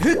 Hit!